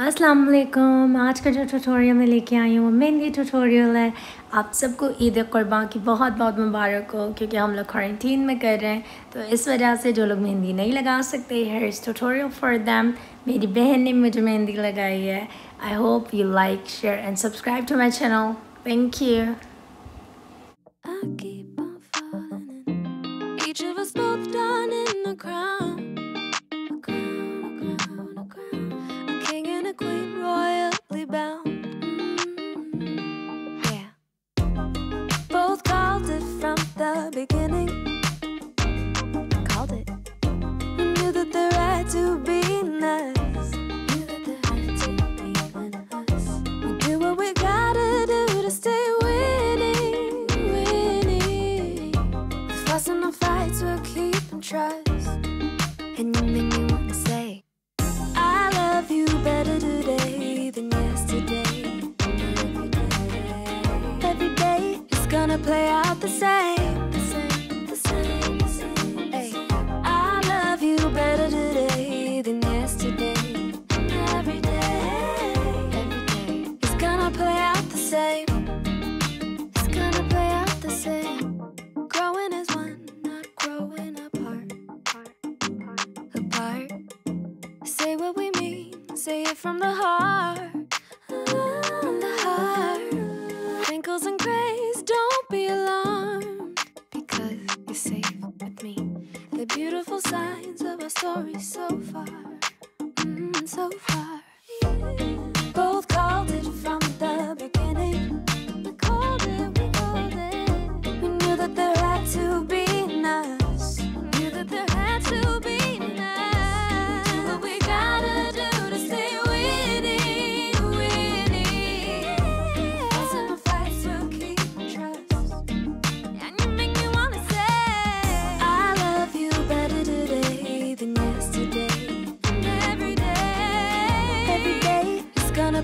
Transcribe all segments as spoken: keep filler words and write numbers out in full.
अस्सलाम वालेकुम। आज का जो ट्यूटोरियल मैं लेके आई हूँ वो मेहंदी ट्यूटोरियल है। आप सबको ईद कुर्बान की बहुत बहुत मुबारक हो, क्योंकि हम लोग क्वारंटीन में कर रहे हैं, तो इस वजह से जो लोग मेहंदी नहीं लगा सकते, here is tutorial for them. मेरी बहन ने मुझे मेहंदी लगाई है। I hope you like, share and subscribe to my channel. Thank you. Beginning called it. We knew that the right to be nice, knew that the right to be nice. We do what we gotta do to stay winning, winning. The fuss and the fights will keep and trust. And you make me wanna say, I love you better today than yesterday. Every day is gonna play out the same. Say what we mean, say it from the heart, from the heart. Wrinkles and grays, don't be alarmed, because you're safe with me. The beautiful signs of our story so far, mm, so far. Both called it from the beginning. We called it, we called it. We knew that there had to be nice. We knew that there had to be.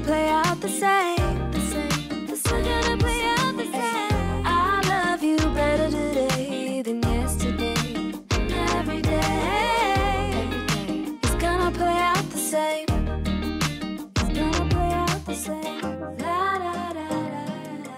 Play out the same, the same, the same. We're gonna play out the same. I love you better today than yesterday. And every day, every day, it's gonna play out the same. It's gonna play out the same. La da da da better than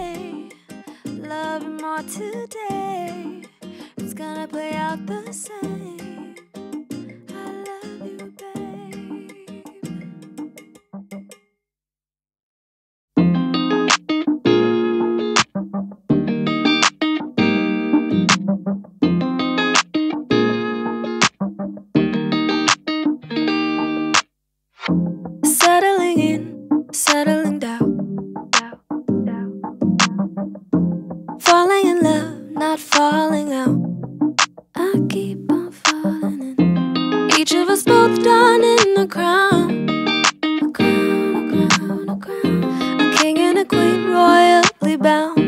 yesterday. Love you more today. It's gonna play out the same. I love you, babe. Settling in, settling down. Falling in love, not falling out. I keep on falling in. Each of us both done in a crown. A crown, a crown, a crown. A king and a queen royally bound.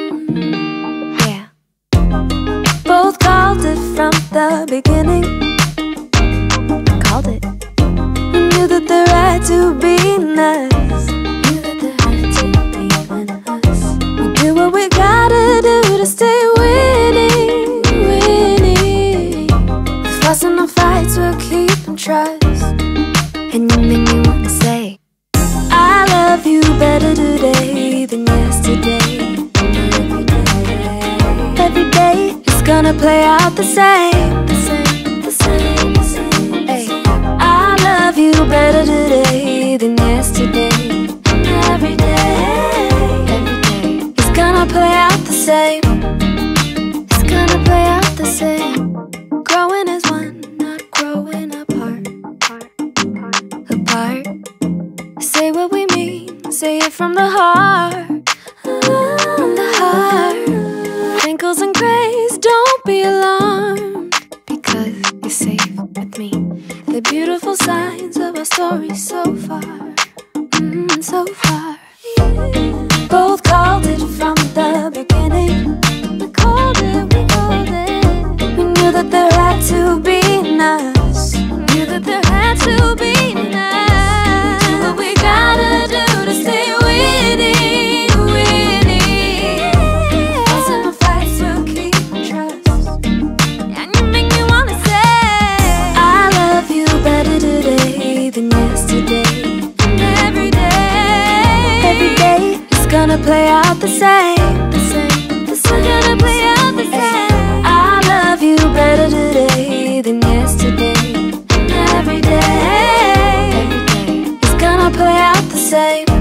Mm-hmm. Yeah. Both called it from the beginning. Called it. We knew that the right to be nice. Knew that the right to be nice. We do what we to stay winning, winning. The fuss and the fights will keep and trust. And you make me wanna say, I love you better today than yesterday. Every day, every day is gonna play out the same, the same, the same, the same. Hey, I love you better today than yesterday. Every day. same. It's gonna play out the same. Growing as one, not growing apart. Apart. Say what we mean, say it from the heart. From the heart. Wrinkles and grays, don't be alarmed, because you're safe with me. The beautiful signs of our story so far, mm, so far. Both called it from the beginning. We called it, we called it. We knew that there had to be in us. We knew that there had to be in us. Do what we gotta do to stay winning, winning. Awesome fights will keep trust, and you make me wanna say I love you better today than yesterday. Gonna play out the same, the same, the same. We're gonna play out the same. I love you better today than yesterday. And every day, every day, it's gonna play out the same.